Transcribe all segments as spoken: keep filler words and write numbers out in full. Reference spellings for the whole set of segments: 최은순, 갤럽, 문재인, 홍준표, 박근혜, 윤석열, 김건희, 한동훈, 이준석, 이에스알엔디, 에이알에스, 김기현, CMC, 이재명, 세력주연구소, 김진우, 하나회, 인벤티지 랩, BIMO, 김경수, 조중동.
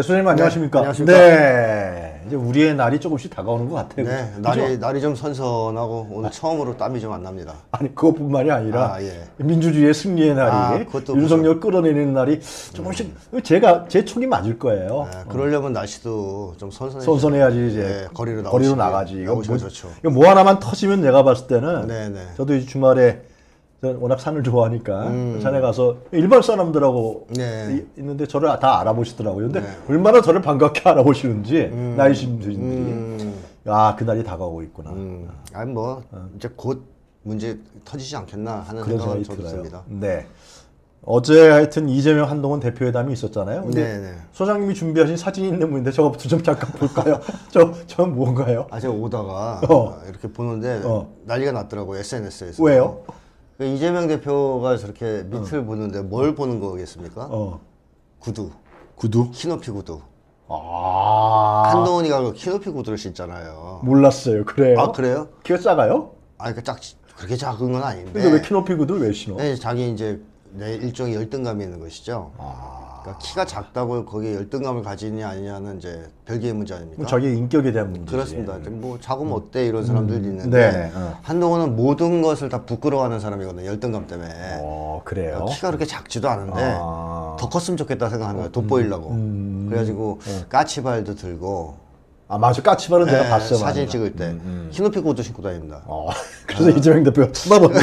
네, 소장님 안녕하십니까? 네, 안녕하십니까? 네, 이제 우리의 날이 조금씩 다가오는 것 같아요. 네, 날이 그렇죠? 날이 좀 선선하고 오늘 아, 처음으로 땀이 좀 안 납니다. 아니 그것뿐만이 아니라 아, 예. 민주주의의 승리의 날이 아, 윤석열 무슨... 끌어내리는 날이 조금씩 음. 제가 제 촉이 맞을 거예요. 네, 그러려면 어. 날씨도 좀 선선해. 선선해야지 이제 네, 거리로 나오시면, 거리로 나가지. 이거 뭐, 좋죠. 이거 뭐 하나만 터지면 내가 봤을 때는 네, 네. 저도 이제 주말에 저는 워낙 산을 좋아하니까 음. 산에 가서 일반 사람들하고 네. 있는데 저를 다 알아보시더라고요. 근데 네. 얼마나 저를 반갑게 알아보시는지 음. 나이신 분들이 음. 아, 그날이 다가오고 있구나. 음. 아니 뭐 어. 이제 곧 문제 터지지 않겠나 하는 생각이 듭니다. 네. 어제 하여튼 이재명 한동훈 대표회담이 있었잖아요. 근데 네네. 소장님이 준비하신 사진이 있는 분인데 저거부터 좀 잠깐 볼까요? 저, 저 뭔가요? 아, 제가 오다가 어. 이렇게 보는데 어. 난리가 났더라고요. 에스엔에스에서. 왜요? 이재명 대표가 저렇게 밑을 어. 보는데 뭘 보는 거겠습니까? 어. 구두. 구두? 키높이 구두. 아. 한동훈이가 그 키높이 구두를 신잖아요. 몰랐어요. 그래요? 아, 그래요? 키가 작아요? 아, 그러니까 작, 그렇게 작은 건 아닌데. 근데 왜 키높이 구두를 왜 신어? 네, 자기 이제 내 일종의 열등감이 있는 것이죠. 아. 그러니까 키가 작다고 거기에 열등감을 가지냐 아니냐는 이제 별개의 문제 아닙니까? 자기 인격에 대한 문제지. 그렇습니다. 음. 뭐 작으면 어때 이런 사람들이 음. 있는데 네. 어. 한동훈은 모든 것을 다 부끄러워하는 사람이거든요. 열등감 때문에. 어, 그래요? 그러니까 키가 그렇게 작지도 않은데 아. 더 컸으면 좋겠다 생각하는 거예요. 돋보이려고. 음. 그래가지고 음. 까치발도 들고. 아, 맞아. 까치발은 네, 내가 봤어요. 사진 맞아. 찍을 때. 음, 음. 키높이 구두 신고 다닙니다. 어, 그래서 어. 이재명 대표가 쳐다보는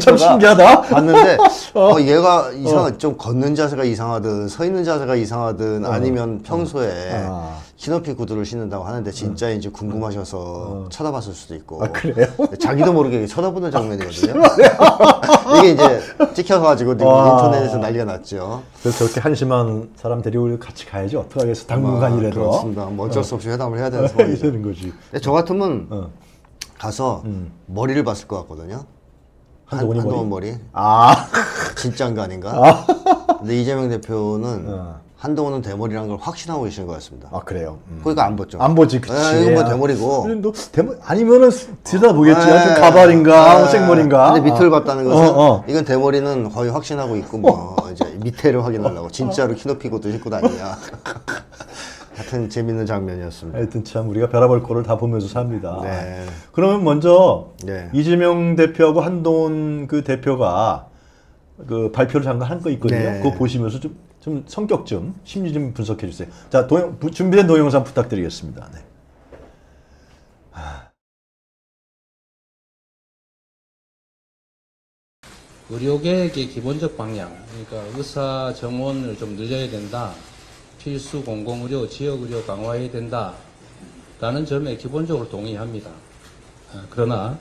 참 신기하다. 봤는데, 어. 어, 얘가 이상한, 어. 좀 걷는 자세가 이상하든, 서 있는 자세가 이상하든, 어. 아니면 평소에 어. 키높이 구두를 신는다고 하는데, 진짜인지 궁금하셔서 어. 쳐다봤을 수도 있고. 아, 그래요? 자기도 모르게 쳐다보는 장면이거든요. 아, 이게 이제 찍혀가지고 인터넷에서 난리가 났죠. 그래서 저렇게 한심한 사람 데리고 같이 가야지. 어떡하겠어. 당분간이라도. 아, 그렇습니다. 뭐 어쩔 수 없이 회담을 해야 되는 상황이죠. 거지. 근데 저 같으면 어. 가서 음. 머리를 봤을 것 같거든요. 한동훈 머리? 머리. 아, 진짜인가 아닌가? 아. 근데 이재명 대표는 어. 한동훈은 대머리라는 걸 확신하고 계시는 것 같습니다. 아, 그래요? 음. 그러니까 안 봤죠. 안 보지, 그치. 아, 이건 뭐 대머리고. 너 대머리, 아니면은 들여다보겠지. 아, 가발인가, 호색머리인가. 근데 밑을 아. 봤다는 것은, 어, 어. 이건 대머리는 거의 확신하고 있고, 뭐, 어. 이제 밑에를 확인하려고. 진짜로 키높이고도 신고 다니냐. 하여튼 재밌는 장면이었습니다. 하여튼 참 우리가 벼라볼 거를 다 보면서 삽니다. 네. 그러면 먼저 네. 이재명 대표하고 한동훈 그 대표가 그 발표를 잠깐 한 거 있거든요. 네. 그거 보시면서 좀, 좀 성격 좀, 심리 좀 분석해 주세요. 자, 동, 준비된 동영상 부탁드리겠습니다. 네. 의료계획의 기본적 방향, 그러니까 의사 정원을 좀 늘려야 된다. 필수 공공의료, 지역의료 강화해야 된다라는 점에 기본적으로 동의합니다. 그러나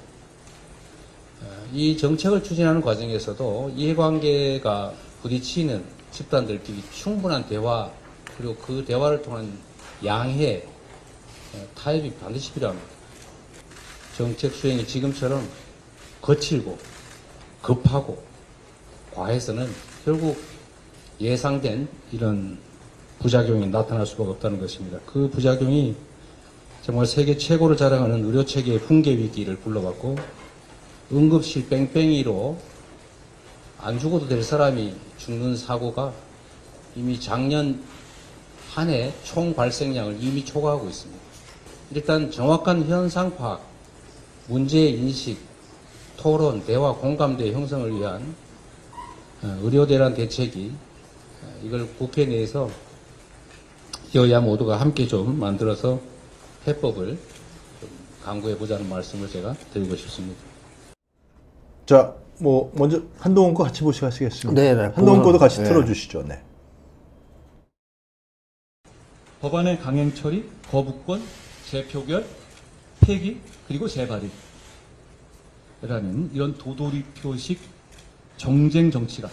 이 정책을 추진하는 과정에서도 이해관계가 부딪히는 집단들끼리 충분한 대화, 그리고 그 대화를 통한 양해, 타협이 반드시 필요합니다. 정책 수행이 지금처럼 거칠고 급하고 과해서는 결국 예상된 이런 부작용이 나타날 수가 없다는 것입니다. 그 부작용이 정말 세계 최고를 자랑하는 의료체계의 붕괴위기를 불러왔고 응급실 뺑뺑이로 안 죽어도 될 사람이 죽는 사고가 이미 작년 한 해 총 발생량을 이미 초과하고 있습니다. 일단 정확한 현상 파악, 문제 인식, 토론, 대화, 공감대 형성을 위한 의료대란 대책이 이걸 국회 내에서 여야 모두가 함께 좀 만들어서 해법을 강구해보자는 말씀을 제가 드리고 싶습니다. 자, 뭐 먼저 한동훈 거 같이 보시겠습니다. 네, 한동훈 거도 같이 네. 틀어주시죠. 네. 법안의 강행 처리, 거부권, 재표결, 폐기, 그리고 재발의라는 이런 도돌이표식 정쟁 정치가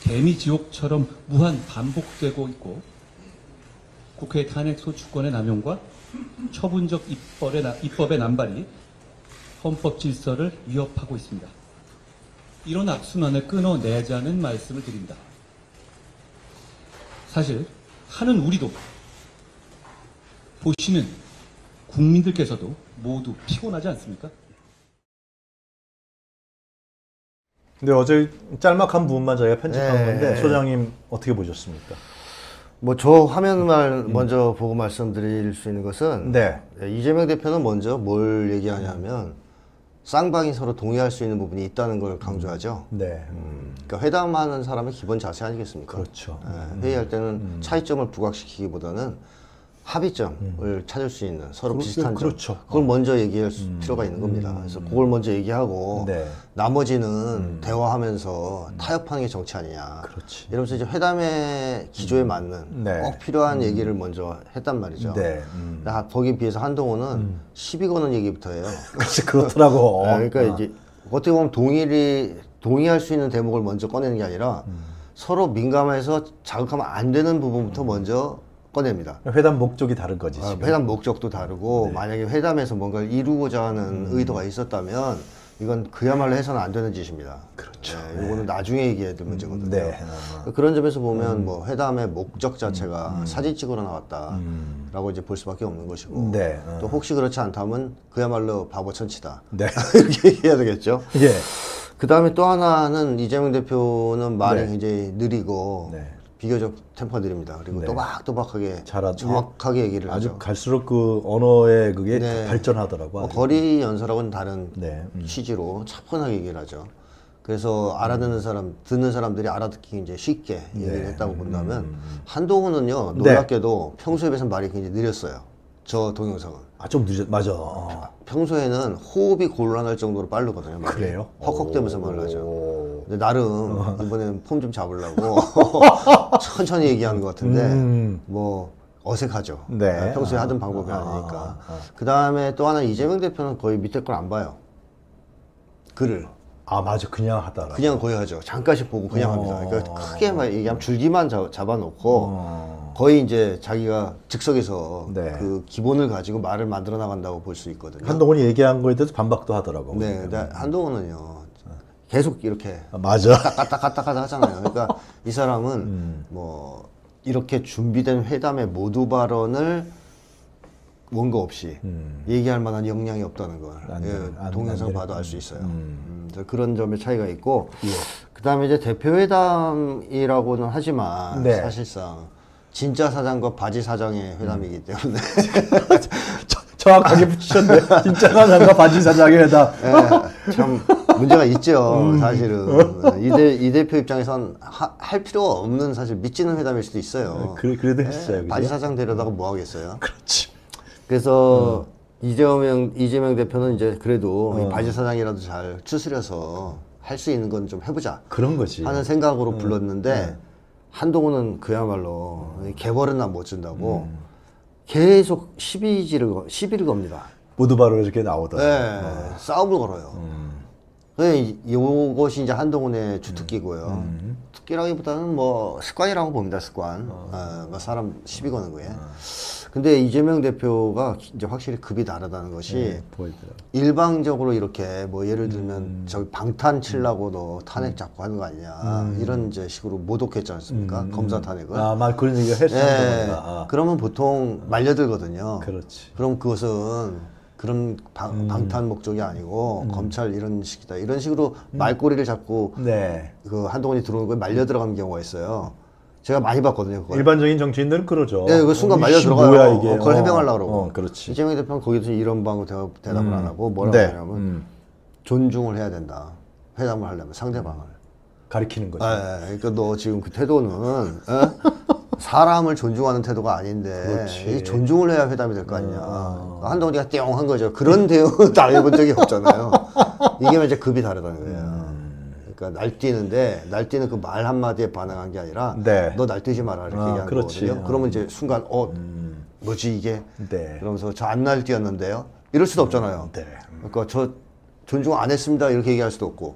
개미지옥처럼 무한 반복되고 있고 국회 탄핵 소추권의 남용과 처분적 입법의, 나, 입법의 남발이 헌법 질서를 위협하고 있습니다. 이런 악순환을 끊어내자는 말씀을 드립니다. 사실 하는 우리도 보시는 국민들께서도 모두 피곤하지 않습니까? 근데 어제 짤막한 부분만 저희가 편집한 네. 건데 소장님 어떻게 보셨습니까? 뭐 저 화면만 음. 먼저 보고 말씀드릴 수 있는 것은 네. 이재명 대표는 먼저 뭘 얘기하냐면 쌍방이 서로 동의할 수 있는 부분이 있다는 걸 강조하죠. 네. 음. 그러니까 회담하는 사람의 기본 자세 아니겠습니까? 그렇죠. 네. 회의할 때는 음. 차이점을 부각시키기보다는 합의점을 음. 찾을 수 있는 서로 그렇, 비슷한 그렇죠. 점 그걸 먼저 얘기할 음. 필요가 있는 겁니다. 그래서 그걸 먼저 얘기하고 네. 나머지는 음. 대화하면서 음. 타협하는 게 정치 아니냐. 그렇지. 이러면서 이제 회담의 기조에 맞는 네. 꼭 필요한 음. 얘기를 먼저 했단 말이죠. 네. 음. 거기에 비해서 한동훈은 음. 시비 거는 얘기부터 해요. 그렇더라고. 네, 그러니까 아. 이제 어떻게 보면 동일이 동의할 수 있는 대목을 먼저 꺼내는 게 아니라 음. 서로 민감해서 자극하면 안 되는 부분부터 음. 먼저 꺼냅니다. 회담 목적이 다른 거지. 아, 회담 목적도 다르고 네. 만약에 회담에서 뭔가를 이루고자 하는 음. 의도가 있었다면 이건 그야말로 해서는 안 되는 짓입니다. 그렇죠. 네, 이거는 네. 나중에 얘기해야 될 문제거든요. 네. 그런 점에서 보면 음. 뭐 회담의 목적 자체가 음. 사진 찍으러 나왔다라고 음. 이제 볼 수밖에 없는 것이고 네. 음. 또 혹시 그렇지 않다면 그야말로 바보천치다. 네. 이렇게 얘기해야 되겠죠. 예. 그 다음에 또 하나는 이재명 대표는 말이 네. 굉장히 느리고 네. 비교적 템포가 느립니다. 그리고 네. 또박또박하게 잘하, 정확하게 얘기를 아주 하죠. 갈수록 그 언어의 그게 네. 발전하더라고. 어, 거리 연설하고는 다른 네. 음. 취지로 차분하게 얘기를 하죠. 그래서 알아듣는 사람, 듣는 사람들이 알아듣기 이제 쉽게 얘기를 네. 했다고 본다면 음. 한동훈은요 놀랍게도 네. 평소에 비해서 말이 굉장히 느렸어요. 저 동영상은. 아, 좀 늦었, 맞아. 아. 평소에는 호흡이 곤란할 정도로 빠르거든요. 말이. 그래요? 헉헉대면서 말을 하죠. 근데 나름 이번에는 폼 좀 잡으려고 천천히 얘기하는 것 같은데, 음. 뭐, 어색하죠. 네. 평소에 아. 하던 방법이 아. 아니니까. 아. 그 다음에 또 하나 이재명 대표는 거의 밑에 걸 안 봐요. 글을. 아, 맞아. 그냥 하다라. 그냥 거의 하죠. 잠깐씩 보고 그냥 어. 합니다. 그러니까 크게 막 얘기하면 줄기만 자, 잡아놓고, 어. 거의 이제 자기가 즉석에서 네. 그 기본을 가지고 말을 만들어 나간다고 볼 수 있거든요. 한동훈이 얘기한 거에 대해서 반박도 하더라고요. 네, 근데 한동훈은요 계속 이렇게 아, 맞아 까딱까딱 하잖아요. 그러니까 이 사람은 음. 뭐 이렇게 준비된 회담의 모두 발언을 원고 없이 음. 얘기할 만한 역량이 없다는 걸 안, 예, 안, 동영상 안, 봐도 알 수 있어요. 음. 음, 그런 점의 차이가 있고 예. 그 다음에 이제 대표회담이라고는 하지만 네. 사실상 진짜 사장과 바지 사장의 회담이기 때문에 정확하게 붙이셨네. 진짜 사장과 바지 사장의 회담. 네, 참 문제가 있죠. 음. 사실은 이, 대, 이 대표 입장에선 하, 할 필요 없는 사실 미치는 회담일 수도 있어요. 그래, 그래도 했어요. 네, 바지 사장 데려다가 뭐 하겠어요. 그렇지. 그래서 음. 이재명 이재명 대표는 이제 그래도 음. 이 바지 사장이라도 잘 추스려서 할 수 있는 건 좀 해보자. 그런 거지. 하는 생각으로 음. 불렀는데. 음. 한동훈은 그야말로 음. 개벌은 난 못 준다고 음. 계속 시비지를, 시비를 겁니다. 모두바로 이렇게 나오다. 네, 아. 싸움을 걸어요. 음. 네, 요것이 이제 한동훈의 주특기고요. 음. 특기라기보다는 뭐 습관이라고 봅니다, 습관. 어. 아, 뭐 사람 시비 거는 거에. 아. 근데 이재명 대표가 이제 확실히 급이 다르다는 것이 네, 일방적으로 이렇게 뭐 예를 들면 음. 저기 방탄 치려고 음. 너 탄핵 잡고 하는 거 아니냐 음. 이런 이제 식으로 모독했지 않습니까? 음. 검사 탄핵을. 아, 막 그런 얘기가 했었던 네. 거구나. 아. 그러면 보통 말려들거든요. 그렇지. 그럼 그것은 그런 방, 음. 방탄 목적이 아니고 음. 검찰 이런 식이다. 이런 식으로 음. 말꼬리를 잡고 네. 그 한동훈이 들어오는 거에 말려 들어가는 경우가 있어요. 제가 많이 봤거든요. 그걸. 일반적인 정치인들은 그러죠. 네, 그 순간 어, 말려 들어가요. 어, 그걸 어. 해명하려고 그러고. 어, 그렇지. 이재명 대표는 거기서 이런 방으로 대답, 대답을 음. 안 하고 뭐라고 네. 하냐면 음. 존중을 해야 된다. 회담을 하려면 상대방을. 가리키는 거죠. 네, 그러니까 너 지금 그 태도는 사람을 존중하는 태도가 아닌데 이 존중을 해야 회담이 될 거 아니냐. 어. 한동훈이가 띵 한 거죠. 그런 대응을 당해본 적이 없잖아요. 이게 이제 급이 다르다는 거예요. 음. 그러니까 날뛰는데 날뛰는 그 말 한마디에 반응한 게 아니라 네. 너 날뛰지 마라 이렇게 아, 얘기하는 그렇지. 거거든요. 그러면 이제 순간 어 음. 뭐지 이게 네. 그러면서 저 안 날뛰었는데요 이럴 수도 없잖아요. 네. 그러니까 저 존중 안 했습니다 이렇게 얘기할 수도 없고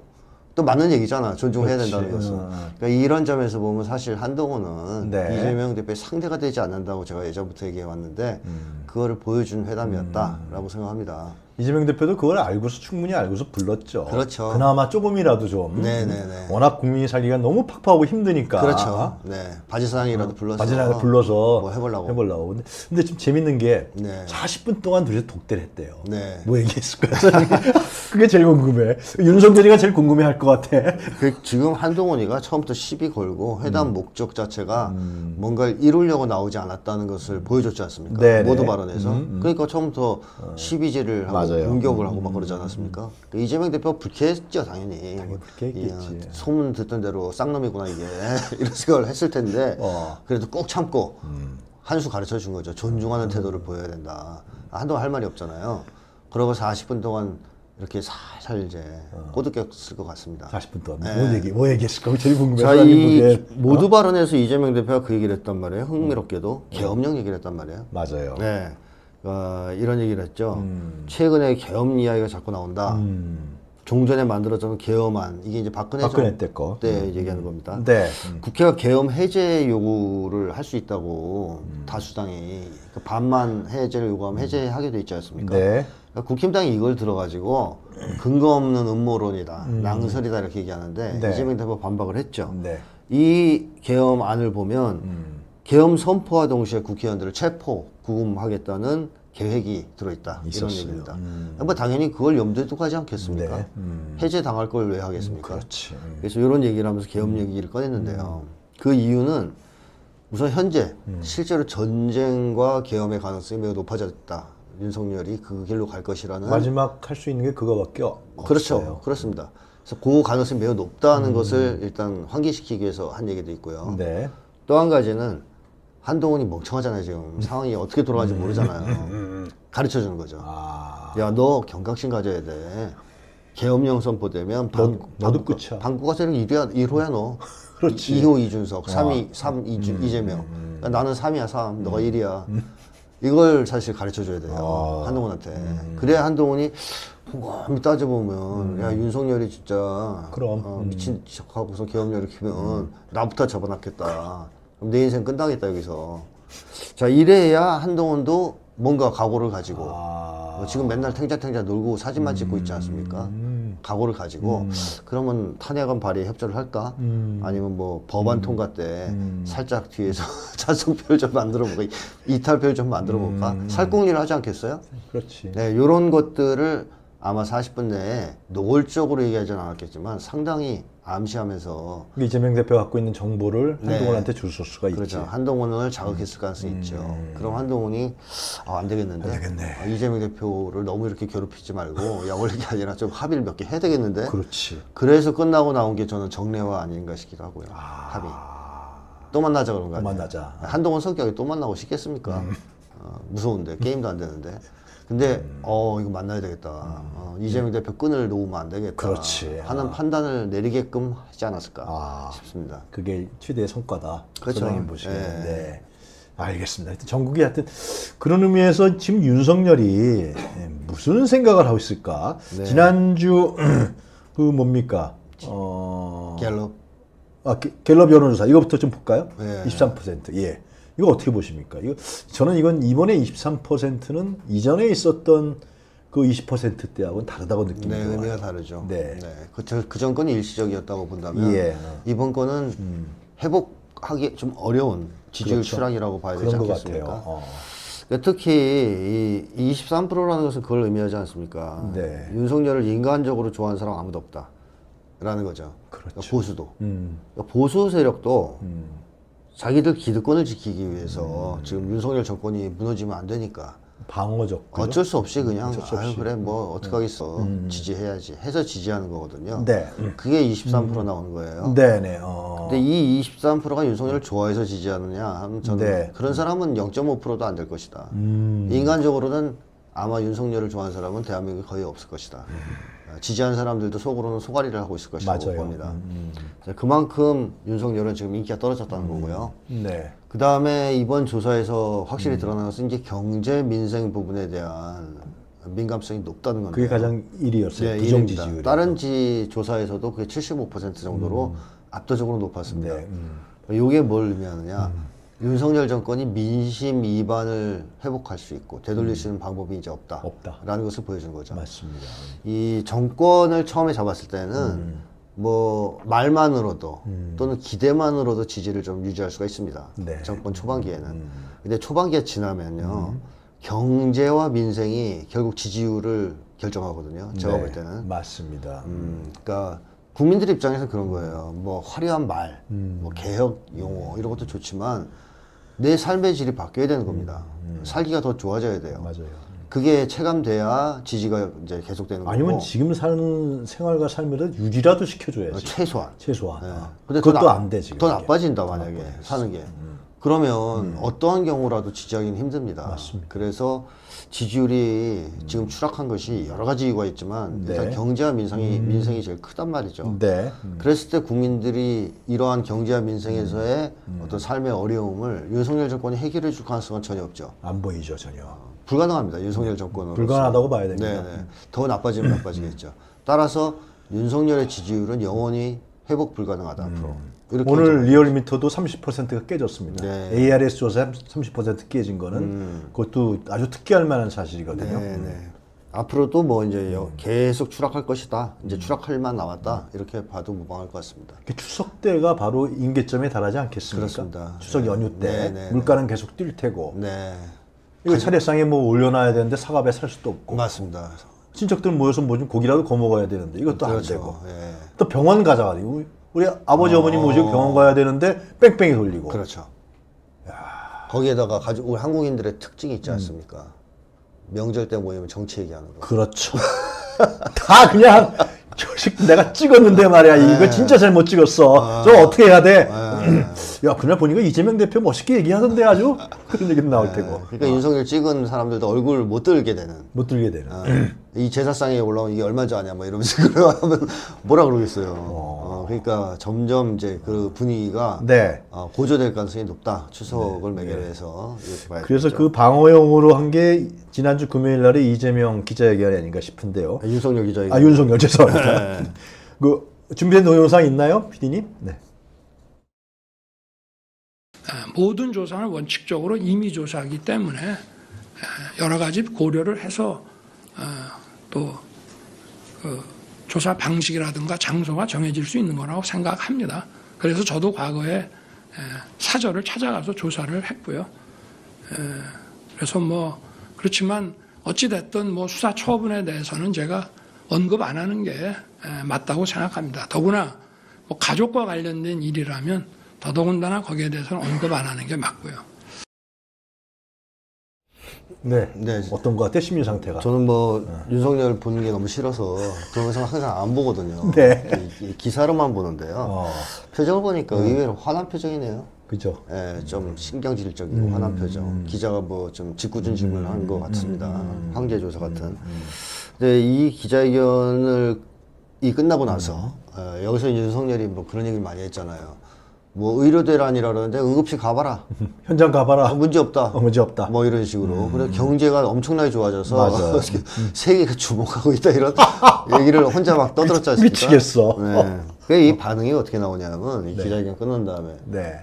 또 맞는 얘기잖아. 존중해야 그렇지. 된다는 것은. 아. 그러니까 이런 점에서 보면 사실 한동훈은 네. 이재명 대표의 상대가 되지 않는다고 제가 예전부터 얘기해 왔는데 음. 그거를 보여준 회담이었다라고 음. 생각합니다. 이재명 대표도 그걸 알고서 충분히 알고서 불렀죠. 그렇죠. 그나마 조금이라도 좀 네네네. 워낙 국민이 살기가 너무 팍팍하고 힘드니까. 그렇죠. 네. 바지사항이라도 불러서. 바지사항을 불러서 뭐 해보려고. 해보려고. 근데, 근데 좀 재밌는 게 네. 사십 분 동안 둘이서 독대를 했대요. 네. 뭐 얘기했을까요? 그게 제일 궁금해. 윤석열이가 제일 궁금해할 것 같아. 그, 지금 한동훈이가 처음부터 시비 걸고 회담 음. 목적 자체가 음. 뭔가를 이루려고 나오지 않았다는 것을 보여줬지 않습니까? 네네. 모두 발언에서. 음, 음. 그러니까 처음부터 어. 시비질을 하고. 맞아요. 공격을 하고 막 그러지 않았습니까? 음. 그러니까 이재명 대표 불쾌했죠, 당연히. 당연히 불쾌했겠지. 예, 소문 듣던 대로 쌍놈이구나 이게 이런 생각을 했을 텐데 어. 그래도 꼭 참고 음. 한 수 가르쳐 준 거죠. 존중하는 음. 태도를 보여야 된다. 한동안 할 말이 없잖아요. 그러고 사십 분 동안 이렇게 살살 이제 어. 꼬드겼을 것 같습니다. 사십 분 동안 네. 뭐 얘기, 뭐 얘기했을까? 제일 궁금해요. 모두 어? 발언에서 이재명 대표가 그 얘기를 했단 말이에요. 흥미롭게도 음. 계엄령 얘기를 했단 말이에요. 맞아요. 네. 어, 이런 얘기를 했죠. 음. 최근에 계엄 이야기가 자꾸 나온다. 음. 종전에 만들어진 계엄안. 이게 이제 박근혜, 박근혜 때 거. 때 음. 얘기하는 겁니다. 네. 음. 국회가 계엄 해제 요구를 할 수 있다고 음. 다수당이 그 반만 해제를 요구하면 해제하게 돼 있지 않습니까? 네. 그러니까 국힘당이 이걸 들어가지고 근거 없는 음모론이다. 음. 낭설이다. 이렇게 얘기하는데 네. 이재명 대표 반박을 했죠. 네. 이 계엄안을 보면 음. 계엄 선포와 동시에 국회의원들을 체포, 구금하겠다는 계획이 들어있다. 있었어요. 이런 얘기입니다. 음. 뭐 당연히 그걸 염두에 두고 하지 않겠습니까? 네. 음. 해제당할 걸 왜 하겠습니까? 음, 그렇지. 그래서 이런 얘기를 하면서 계엄 음. 얘기를 꺼냈는데요. 음. 그 이유는 우선 현재 음. 실제로 전쟁과 계엄의 가능성이 매우 높아졌다. 윤석열이 그 길로 갈 것이라는. 마지막 할 수 있는 게 그거밖에 없어요. 그렇죠. 그렇습니다. 그래서 그 가능성이 매우 높다는 음. 것을 일단 환기시키기 위해서 한 얘기도 있고요. 네. 또 한 가지는 한동훈이 멍청하잖아요. 지금 음. 상황이 어떻게 돌아갈지 음. 모르잖아요. 음. 가르쳐주는 거죠. 아. 야, 너 경각심 가져야 돼. 계엄령 선포되면 방, 너도 끝이야. 방구가 세력 일 호야 너. 그렇지. 이 호 이준석, 아. 삼 위, 삼 음. 이재명. 음. 그러니까 나는 삼이야 삼, 음. 너가 일이야. 음. 이걸 사실 가르쳐줘야 돼요. 아. 한동훈한테. 음. 그래야 한동훈이 곰곰이 따져보면 음. 야, 윤석열이 진짜 그럼. 어, 미친 척하고서 계엄령을 키면 음. 나부터 잡아놨겠다. 그럼 내 인생 끝나겠다 여기서. 자, 이래야 한동훈도 뭔가 각오를 가지고 아... 지금 맨날 탱자탱자 놀고 사진만 음... 찍고 있지 않습니까? 각오를 가지고 음... 그러면 탄핵안 발의에 협조를 할까? 음... 아니면 뭐 법안 음... 통과 때 음... 살짝 뒤에서 찬성표를 좀 만들어볼까? 이탈표를 좀 만들어볼까? 음... 살궁리를 하지 않겠어요? 그렇지. 네, 요런 것들을 아마 사십 분 내에 노골적으로 얘기하지는 않았겠지만 상당히 암시하면서 이재명 대표가 갖고 있는 정보를 한동훈한테 네. 줄 수가 있죠. 그렇죠. 한동훈을 자극했을 가능성이 음. 있죠. 그럼 한동훈이 아, 안 되겠는데. 안 되겠네. 아, 이재명 대표를 너무 이렇게 괴롭히지 말고 야, 원래 이게 아니라 좀 합의를 몇 개 해야 되겠는데. 그렇지. 그래서 끝나고 나온 게 저는 정례화 아닌가 싶기도 하고요. 아... 합의. 또 만나자 그런 거 아니에요? 또 만나자. 한동훈 성격이 또 만나고 싶겠습니까? 음. 어, 무서운데. 게임도 안 되는데. 근데 음. 어 이거 만나야 되겠다. 음. 어, 이재명 대표 끈을 놓으면 안 되겠다. 그렇지. 하는 아. 판단을 내리게끔 하지 않았을까 아. 싶습니다. 그게 최대의 성과다. 그렇죠. 보시면. 네. 네. 알겠습니다. 하여튼 전국이 하여튼 그런 의미에서 지금 윤석열이 무슨 생각을 하고 있을까? 네. 지난주 그 뭡니까? 어... 갤럽. 아 갤럽 여론조사 이거부터 좀 볼까요? 네. 이십삼 퍼센트. 예. 이거 어떻게 보십니까? 이거 저는 이건 이번에 이십삼 퍼센트는 이전에 있었던 그 이십 퍼센트 때하고는 다르다고 느끼는 거예요. 네, 의미가 다르죠. 네. 네. 그, 그전 건이 일시적이었다고 본다면 예. 이번 건은 음. 회복하기 좀 어려운 지지율 그렇죠. 추락이라고 봐야 되지 않겠습니까? 어. 특히 이 이십삼 퍼센트라는 것은 그걸 의미하지 않습니까? 네. 윤석열을 인간적으로 좋아하는 사람 아무도 없다. 라는 거죠. 그렇죠. 그러니까 보수도. 음. 그러니까 보수 세력도 음. 자기들 기득권을 지키기 위해서 음. 지금 윤석열 정권이 무너지면 안 되니까 방어적 그죠? 어쩔 수 없이 그냥 수 없이. 아유 그래 뭐 어떡하겠어 음. 지지해야지 해서 지지하는 거거든요. 네. 그게 이십삼 퍼센트 음. 나오는 거예요. 네네. 어. 근데 이 이십삼 퍼센트가 윤석열을 좋아해서 지지하느냐 하면 저는 네. 그런 사람은 영 점 오 퍼센트도 안 될 것이다. 음. 인간적으로는 아마 윤석열을 좋아하는 사람은 대한민국에 거의 없을 것이다. 음. 지지하는 사람들도 속으로는 소가리를 하고 있을 것이라고 봅니다. 음, 음. 그만큼 윤석열은 지금 인기가 떨어졌다는 음, 거고요. 네. 그 다음에 이번 조사에서 확실히 음. 드러난 것은 이제 경제 민생 부분에 대한 민감성이 높다는 건데 그게 가장 일 위였어요. 네, 부정 지지율. 다른 지 조사에서도 그게 칠십오 퍼센트 정도로 음. 압도적으로 높았습니다. 네, 음. 이게 뭘 의미하느냐? 음. 윤석열 정권이 민심 이반을 회복할 수 있고 되돌릴 음. 수 있는 방법이 이제 없다. 없다라는 것을 보여준 거죠. 맞습니다. 이 정권을 처음에 잡았을 때는 음. 뭐 말만으로도 음. 또는 기대만으로도 지지를 좀 유지할 수가 있습니다. 네. 정권 초반기에는. 음. 근데 초반기에 지나면요. 음. 경제와 민생이 결국 지지율을 결정하거든요. 제가 네. 볼 때는. 맞습니다. 음, 그러니까 국민들 입장에서 그런 거예요. 뭐 화려한 말, 음. 뭐 개혁 용어 이런 것도 좋지만 내 삶의 질이 바뀌어야 되는 겁니다. 음. 음. 살기가 더 좋아져야 돼요. 맞아요. 그게 체감돼야 지지가 이제 계속되는 거고. 아니면 지금 사는 생활과 삶을 유지라도 시켜줘야지. 최소한. 최소한. 네. 아. 근데 그것도 안 되지. 더 나빠진다 만약에 사는 게. 음. 그러면 음. 어떠한 경우라도 지지하기는 힘듭니다. 맞습니다. 그래서 지지율이 음. 지금 추락한 것이 여러 가지 이유가 있지만 네. 일단 경제와 민생이, 음. 민생이 제일 크단 말이죠. 네. 음. 그랬을 때 국민들이 이러한 경제와 민생에서의 음. 어떤 삶의 어려움을 윤석열 정권이 해결해 줄 가능성은 전혀 없죠. 안 보이죠, 전혀. 불가능합니다. 윤석열 정권으로서. 불가능하다고 봐야 됩니다. 네네. 더 나빠지면 나빠지겠죠. 따라서 윤석열의 지지율은 영원히 회복 불가능하다. 음. 앞으로. 오늘 리얼미터도 삼십 퍼센트가 깨졌습니다. 네. 에이알에스 조사 삼십 퍼센트 깨진 거는 음. 그것도 아주 특기할 만한 사실이거든요. 네, 네. 음. 앞으로도 뭐 이제 음. 계속 추락할 것이다. 이제 음. 추락할만 나왔다. 이렇게 봐도 무방할 것 같습니다. 추석 때가 바로 임계점에 달하지 않겠습니까? 그렇습니다. 추석 연휴 때 네, 네, 물가는 네. 계속 뛸 테고. 네. 이거 차례상에 뭐 올려놔야 되는데 사과배 살 수도 없고. 맞습니다. 친척들 모여서 뭐 좀 고기라도 거먹어야 되는데 이것도 그렇죠. 안 되고. 예. 또 병원 가자고. 우리 아버지 어... 어머니 모시고 병원 가야 되는데 뺑뺑이 돌리고. 그렇죠. 야... 거기에다가 가지고 우리 한국인들의 특징이 있지 않습니까? 음. 명절 때 모이면 정치 얘기하는 거. 그렇죠. 다 그냥 저식 내가 찍었는데 말이야. 네. 이거 진짜 잘못 찍었어. 저 아... 어떻게 해야 돼? 네. 야 그날 보니까 이재명 대표 멋있게 얘기하던데 아주 그런 얘기도 나올 네. 테고. 그러니까 어. 윤석열 찍은 사람들도 얼굴 못 들게 되는. 못 들게 되는. 어. 이 제사상에 올라온 이게 얼마인지 아냐 뭐 이러면서 그러면 뭐라 그러겠어요. 어. 어, 그러니까 점점 이제 그 분위기가 네. 어, 고조될 가능성이 높다. 추석을 네. 매개로 해서 네. 이렇게 봐야 그래서 되겠죠. 그 방어용으로 한 게 지난주 금요일 날에 이재명 기자회견이 아닌가 싶은데요. 아, 윤석열 기자회견. 아 윤석열 죄송합니다. 네. 그 준비된 동영상 있나요, 피디님? 네. 모든 조사는 원칙적으로 임의 조사하기 때문에 여러 가지 고려를 해서 또 조사 방식이라든가 장소가 정해질 수 있는 거라고 생각합니다. 그래서 저도 과거에 사저를 찾아가서 조사를 했고요. 그래서 뭐 그렇지만 어찌 됐든 뭐 수사 처분에 대해서는 제가 언급 안 하는 게 맞다고 생각합니다. 더구나 뭐 가족과 관련된 일이라면 더더군다나 거기에 대해서는 언급 안 하는 게 맞고요. 네, 네. 어떤 것 같아요? 심리 상태가? 저는 뭐 네. 윤석열 보는 게 너무 싫어서 동영상 항상 안 보거든요. 네. 기사로만 보는데요. 어. 표정을 보니까 음. 의외로 화난 표정이네요. 그죠? 예, 좀 신경질적이고 음. 화난 표정. 기자가 뭐 좀 짓궂은 질문을 한 것 같습니다. 음. 황제조사 같은. 음. 근데 이 기자회견을 이 끝나고 나서 음. 예, 여기서 윤석열이 뭐 그런 얘기를 많이 했잖아요. 뭐 의료대란이라 그러는데 응급실 가봐라. 현장 가봐라. 어, 문제없다. 어, 문제없다. 뭐 이런 식으로. 음. 그래서 경제가 엄청나게 좋아져서 세계가 주목하고 있다 이런 얘기를 혼자 막 떠들었지 않습니까? 미치겠어. 네. 그래서 이 반응이 어떻게 나오냐면 이 네. 기자회견 끝난 다음에 네.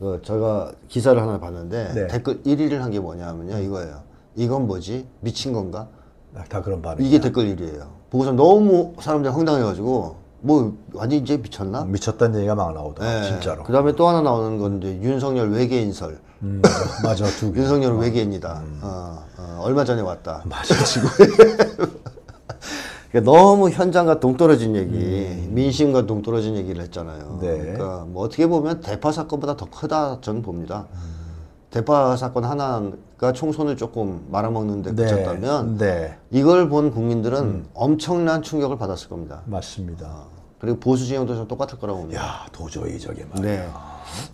그 제가 기사를 하나 봤는데 네. 댓글 일 위를 한 게 뭐냐면요. 이거예요. 이건 뭐지? 미친 건가? 다 그런 반응. 이게 댓글 일 위예요. 보고서 너무 사람들이 황당해가지고 뭐 완전 이제 미쳤나? 미쳤다는 얘기가 막 나오더라. 네. 진짜로. 그 다음에 또 하나 나오는 건데 윤석열 외계인설. 음, 맞아. 두 개. 윤석열 어. 외계인이다. 음. 어, 어, 얼마 전에 왔다. 맞아. 지금. 그러니까 너무 현장과 동떨어진 얘기, 음. 민심과 동떨어진 얘기를 했잖아요. 네. 그러니까 뭐 어떻게 보면 대파 사건보다 더 크다 저는 봅니다. 음. 대파 사건 하나가 총선을 조금 말아먹는데 네, 그쳤다면 네. 이걸 본 국민들은 음. 엄청난 충격을 받았을 겁니다. 맞습니다. 어, 그리고 보수진영도 좀 똑같을 거라고 봅니다. 야, 도저히 저게 말이야. 네.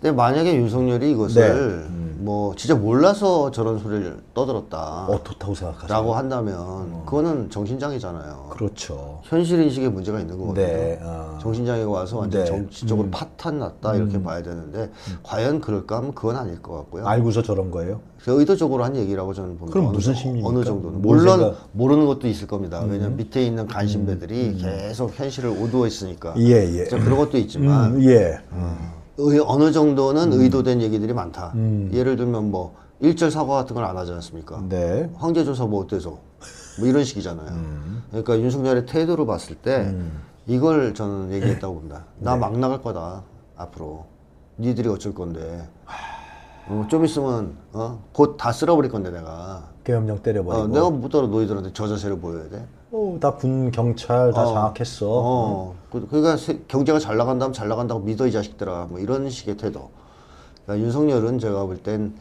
근데 만약에 윤석열이 이것을 네. 음. 뭐 진짜 몰라서 저런 소리를 떠들었다. 어떻다고 생각하세요? 라고 한다면 음. 그거는 정신장애잖아요. 그렇죠. 현실인식에 문제가 있는 거거든요. 네. 아. 정신장애가 와서 완전 네. 정치적으로 음. 파탄 났다 이렇게 음. 봐야 되는데 음. 과연 그럴까 하면 그건 아닐 것 같고요. 알고서 저런 거예요? 의도적으로 한 얘기라고 저는 봅니다. 그럼 무슨 심리입니까? 어느 정도는. 물론 생각... 모르는 것도 있을 겁니다. 음. 왜냐하면 밑에 있는 관심배들이 음. 계속 현실을 오두어 있으니까. 예, 예. 그런 것도 있지만 음, 예. 음. 어느 정도는 음. 의도된 얘기들이 많다. 음. 예를 들면 뭐 일절 사과 같은 걸 안 하지 않습니까? 네. 황제조사 뭐 어때서? 뭐 이런 식이잖아요. 음. 그러니까 윤석열의 태도로 봤을 때 음. 이걸 저는 얘기했다고 봅니다. 나 막 네. 나갈 거다 앞으로. 니들이 어쩔 건데. 어, 좀 있으면 어? 곧 다 쓸어버릴 건데 내가. 계엄령 때려버리고. 어, 내가 못따라 너희들한테 저 자세를 보여야 돼. 어, 다 군 경찰 다 어, 장악했어. 어. 음. 그러니까 경제가 잘 나간다면 잘 나간다고 믿어 이 자식들아. 뭐 이런 식의 태도. 그러니까 윤석열은 제가 볼 땐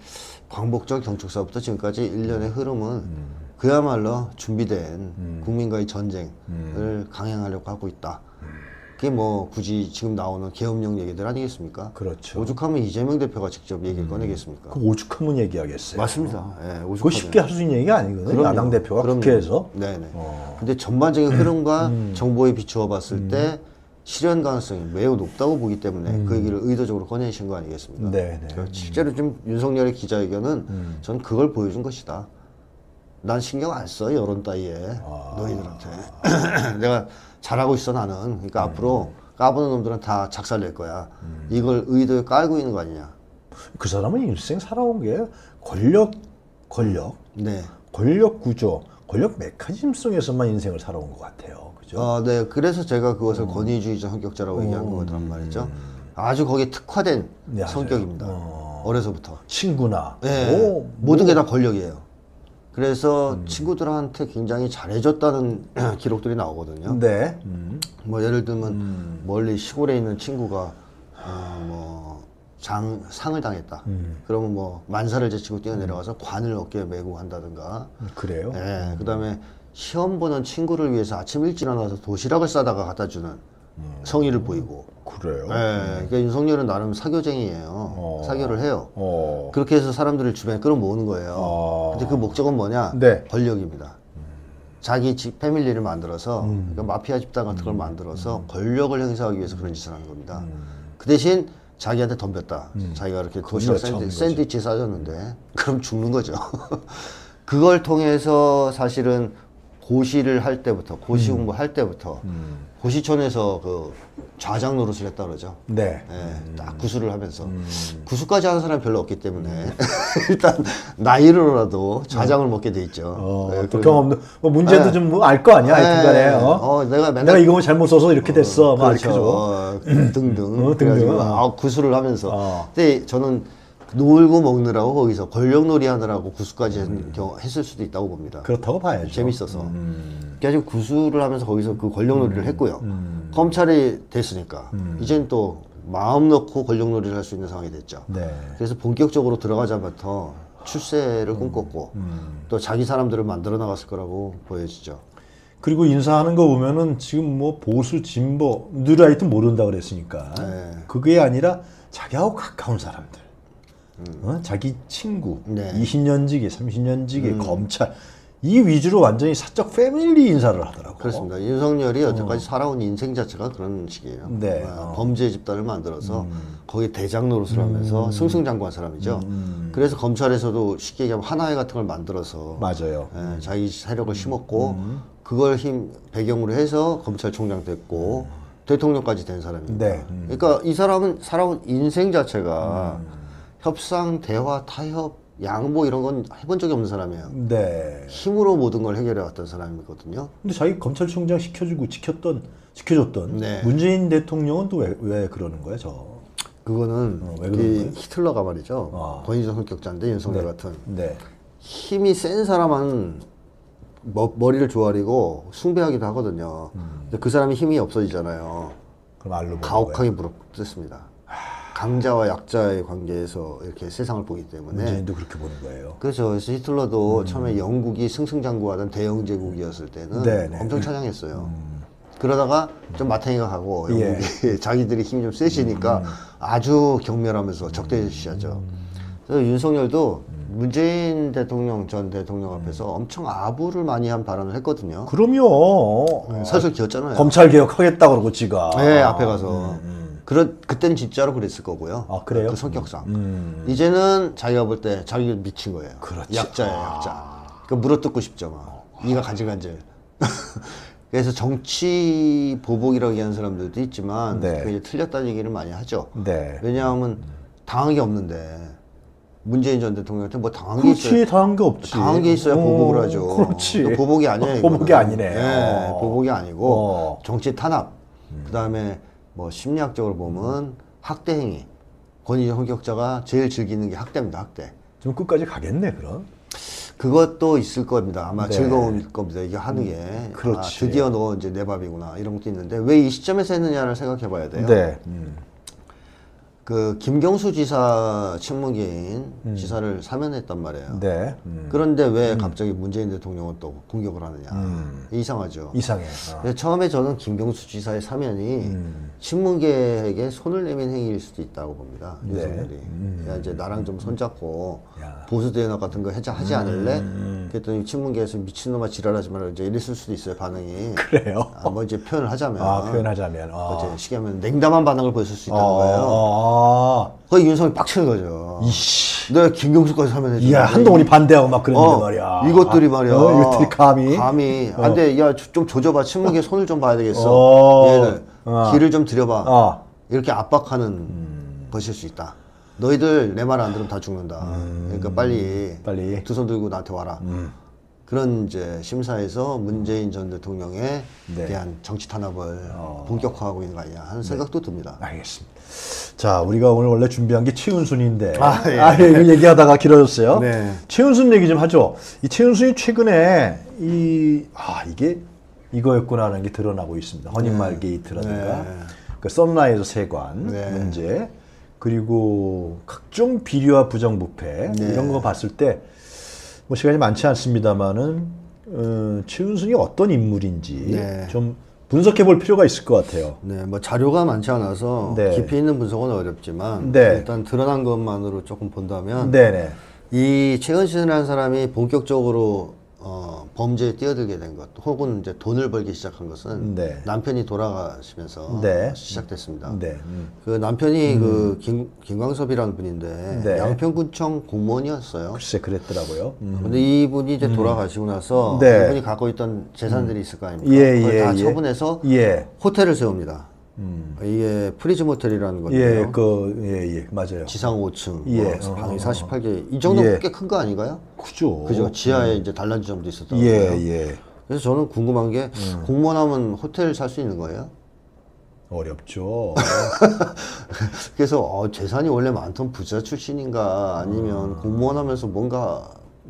광복절 경축사부터 지금까지 일련의 흐름은 음. 그야말로 준비된 음. 국민과의 전쟁을 음. 강행하려고 하고 있다. 음. 그게 뭐 굳이 지금 나오는 계엄령 얘기들 아니겠습니까? 그렇죠. 오죽하면 이재명 대표가 직접 얘기를 음. 꺼내겠습니까? 그 오죽하면 얘기하겠어요. 맞습니다. 어. 예, 오죽하면. 그거 쉽게 할 수 있는 얘기가 아니거든요. 야당 대표가 그럼요. 국회에서. 네네. 어. 근데 전반적인 흐름과 음. 정보에 비추어 봤을 음. 때 실현 가능성이 매우 높다고 보기 때문에 음. 그 얘기를 의도적으로 꺼내신 거 아니겠습니까? 네네. 실제로 좀 윤석열의 기자회견은 음. 전 그걸 보여준 것이다. 난 신경 안 써, 여론 따위에. 아. 너희들한테. 내가 잘하고 있어, 나는. 그러니까 음. 앞으로 까부는 놈들은 다 작살 낼 거야. 음. 이걸 의도에 깔고 있는 거 아니냐. 그 사람은 일생 살아온 게 권력, 권력, 네. 권력 구조, 권력 메커니즘성에서만 인생을 살아온 것 같아요. 그죠? 아, 네. 그래서 제가 그것을 음. 권위주의자 성격자라고 음. 얘기한 거란 말이죠. 음. 아주 거기에 특화된 네, 성격입니다. 어. 어려서부터. 친구나. 네. 오, 모든 게 다 권력이에요. 그래서 음. 친구들한테 굉장히 잘해줬다는 기록들이 나오거든요. 네. 음. 뭐 예를 들면 음. 멀리 시골에 있는 친구가 어 뭐 장 상을 당했다. 음. 그러면 뭐 만사를 제치고 뛰어내려가서 관을 어깨에 메고 한다든가. 그래요? 예. 음. 그다음에 시험 보는 친구를 위해서 아침 일찍 일어나서 도시락을 싸다가 갖다주는 음. 성의를 보이고. 그래요? 예. 음. 그러니까 윤석열은 나름 사교쟁이에요. 어. 사교를 해요. 어. 그렇게 해서 사람들을 주변에 끌어모으는 거예요. 어. 근데 그 목적은 뭐냐? 네. 권력입니다. 음. 자기 집 패밀리를 만들어서 음. 그러니까 마피아 집단 같은 걸 만들어서 음. 권력을 행사하기 위해서 그런 짓을 하는 겁니다. 음. 그 대신 자기한테 덤볐다. 음. 자기가 이렇게 도시락 샌드, 샌드위치 싸줬는데 그럼 죽는 거죠. 그걸 통해서 사실은 고시를 할 때부터 고시 공부할 음. 때부터 음. 고시촌에서 그 좌장 노릇을 했다 그러죠. 네. 예, 음. 딱 구술을 하면서 음. 구술까지 하는 사람이 별로 없기 때문에 음. 일단 나이로라도 좌장을 음. 먹게 돼 있죠. 어, 예, 또 경험도 뭐 문제도 예. 좀 알 거 아니야. 하여튼간에 예. 어. 어, 내가 맨날 내가 이거 잘못 써서 이렇게 됐어. 어, 막 그렇죠. 어, 등등. 어, 등등. 아, 구술을 하면서. 어. 근데 저는 놀고 먹느라고 거기서 권력놀이 하느라고 구술까지 음. 했을 수도 있다고 봅니다. 그렇다고 봐야죠. 재밌어서. 음. 그래서 구술을 하면서 거기서 그 권력놀이를 음. 했고요. 음. 검찰이 됐으니까 음. 이제는 또 마음 놓고 권력놀이를 할 수 있는 상황이 됐죠. 네. 그래서 본격적으로 들어가자마자 출세를 꿈꿨고 음. 또 자기 사람들을 만들어 나갔을 거라고 보여지죠. 그리고 인사하는 거 보면은 지금 뭐 보수 진보 늘 하여튼 모른다 그랬으니까 네. 그게 아니라 자기하고 가까운 사람들. 어? 자기 친구, 네. 이십 년지기, 삼십 년지기, 음. 검찰 이 위주로 완전히 사적 패밀리 인사를 하더라고요. 그렇습니다. 윤석열이 여태까지 어. 살아온 인생 자체가 그런 식이에요. 네. 어. 범죄 집단을 만들어서 음. 거기에 대장 노릇을 음. 하면서 승승장구한 사람이죠. 음. 그래서 검찰에서도 쉽게 얘기하면 하나회 같은 걸 만들어서 맞아요. 예, 자기 세력을 심었고 음. 그걸 힘 배경으로 해서 검찰총장 됐고 음. 대통령까지 된 사람입니다. 네. 음. 그러니까 이 사람은 살아온 인생 자체가 음. 협상, 대화, 타협, 양보 이런 건 해본 적이 없는 사람이에요. 네. 힘으로 모든 걸 해결해왔던 사람이거든요. 근데 자기 검찰총장 시켜주고 지켰던, 지켜줬던 네. 문재인 대통령은 또 왜, 왜 그러는 거야, 저? 그거는 어, 왜 그러는 거야? 히틀러가 말이죠. 아. 권위적 성격자인데 윤석열 네. 같은. 네. 힘이 센 사람은 머, 머리를 조아리고 숭배하기도 하거든요. 음. 근데 그 사람이 힘이 없어지잖아요. 그럼 알로 가혹하게 물어뜯습니다. 강자와 약자의 관계에서 이렇게 세상을 보기 때문에 문재인도 그렇게 보는 거예요. 그렇죠. 그래서 히틀러도 음. 처음에 영국이 승승장구하던 대영 제국이었을 때는 네네. 엄청 찬양했어요. 음. 그러다가 좀 마탱이가 가고 영국이 예. 자기들이 힘이 좀 세지니까 음. 아주 경멸하면서 적대시하죠. 음. 그래서 윤석열도 문재인 대통령 전 대통령 앞에서 엄청 아부를 많이 한 발언을 했거든요. 그럼요. 네, 사실 기었잖아요. 검찰 개혁하겠다 그러고 지가. 네, 앞에 가서. 음. 그런 그땐 진짜로 그랬을 거고요. 아, 그래요? 그 성격상. 음. 이제는 자기가 볼 때 자기가 미친 거예요. 그렇지. 약자예요, 약자. 아. 그러니까 물어뜯고 싶죠, 막. 아. 이가 간질간질. 그래서 정치 보복이라고 얘기하는 사람들도 있지만 네. 그게 이제 틀렸다는 얘기를 많이 하죠. 네. 왜냐하면 당한 게 없는데 문재인 전 대통령한테 뭐 당한 그렇지, 게 있어요. 당한 게 없지. 당한 게 있어야 어, 보복을 하죠. 그렇지. 보복이 아니에요. 어, 보복이 아니네. 네, 어. 보복이 아니고 어. 정치 탄압. 음. 그다음에 뭐 심리학적으로 보면 학대 행위. 권위적 성격자가 제일 즐기는 게 학대입니다. 학대. 좀 끝까지 가겠네 그럼. 그것도 있을 겁니다. 아마 네. 즐거움일 겁니다. 이게 하는 게. 음, 그렇지. 아, 드디어 너 이제 내 밥이구나. 이런 것도 있는데 왜 이 시점에서 했느냐를 생각해 봐야 돼요. 네. 음. 그 김경수 지사 친문계인 음. 지사를 사면했단 말이에요. 네. 음. 그런데 왜 갑자기 문재인 대통령은 또 공격을 하느냐. 음. 이상하죠. 이상해. 아. 처음에 저는 김경수 지사의 사면이 음. 친문계에게 손을 내민 행위일 수도 있다고 봅니다. 윤석열이. 네. 음. 야, 이제 나랑 좀 손잡고 야. 보수 대연합 같은 거 하지 않을래? 음. 그랬더니 친문계에서 미친놈아 지랄하지 말라 이제 이랬을 수도 있어요. 반응이. 그래요? 아, 뭐 이제 표현을 하자면. 아, 표현하자면. 아. 뭐 이제 시기하면 냉담한 반응을 보였을 수 있다는 아. 거예요. 아. 아. 거의 윤석열이 빡치는 거죠. 이씨. 내가 김경수까지 사면했지. 야, 한동훈이 반대하고 막 그랬는데 어, 말이야. 이것들이 말이야. 어, 이것들이 감히. 감히. 어. 안 돼. 야, 좀 조져봐. 침묵에 손을 좀 봐야 되겠어. 어. 얘를. 어. 길을 좀 들여봐. 어. 이렇게 압박하는 음. 것일 수 있다. 너희들 내 말 안 들으면 다 죽는다. 음. 그러니까 빨리. 빨리. 두 손 들고 나한테 와라. 음. 그런 이제 심사에서 문재인 전 대통령에 네. 대한 정치 탄압을 어. 본격화하고 있는 거 아니냐 하는 생각도 네. 듭니다. 알겠습니다. 자, 우리가 오늘 원래 준비한 게 최은순인데 아, 예. 아, 예. 얘기하다가 길어졌어요. 네. 최은순 얘기 좀 하죠. 이 최은순이 최근에 이, 아, 이게 이거였구나 하는 게 드러나고 있습니다. 허니말 네. 게이트라든가 네. 그 선라이즈 세관 네. 문제 그리고 각종 비리와 부정부패 네. 이런 거 봤을 때 뭐 시간이 많지 않습니다만은 어, 최은순이 어떤 인물인지 네. 좀 분석해 볼 필요가 있을 것 같아요. 네, 뭐 자료가 많지 않아서 네. 깊이 있는 분석은 어렵지만 네. 일단 드러난 것만으로 조금 본다면 네네. 이 최은순이라는 사람이 본격적으로 어, 범죄에 뛰어들게 된 것, 혹은 이제 돈을 벌기 시작한 것은 네. 남편이 돌아가시면서 네. 시작됐습니다. 네. 음. 그 남편이 음. 그 김, 김광섭이라는 분인데 네. 양평군청 공무원이었어요. 글쎄 그랬더라고요. 음. 근데 이분이 이제 돌아가시고 나서 네. 이분이 갖고 있던 재산들이 음. 있을 거 아닙니까? 예, 그걸 예, 다 처분해서 예. 호텔을 세웁니다. 음. 이게 프리즘 호텔이라는 건데요. 예, 그, 예, 예, 맞아요. 지상 오 층, 예. 뭐, 방이 사십팔 개, 이 정도 예. 꽤 큰 거 아닌가요? 그죠. 그죠. 지하에 음. 이제 단란주점도 있었던 거예요. 예, 거고요. 예. 그래서 저는 궁금한 게 음. 공무원하면 호텔 살 수 있는 거예요? 어렵죠. 그래서 어, 재산이 원래 많던 부자 출신인가 아니면 음. 공무원하면서 뭔가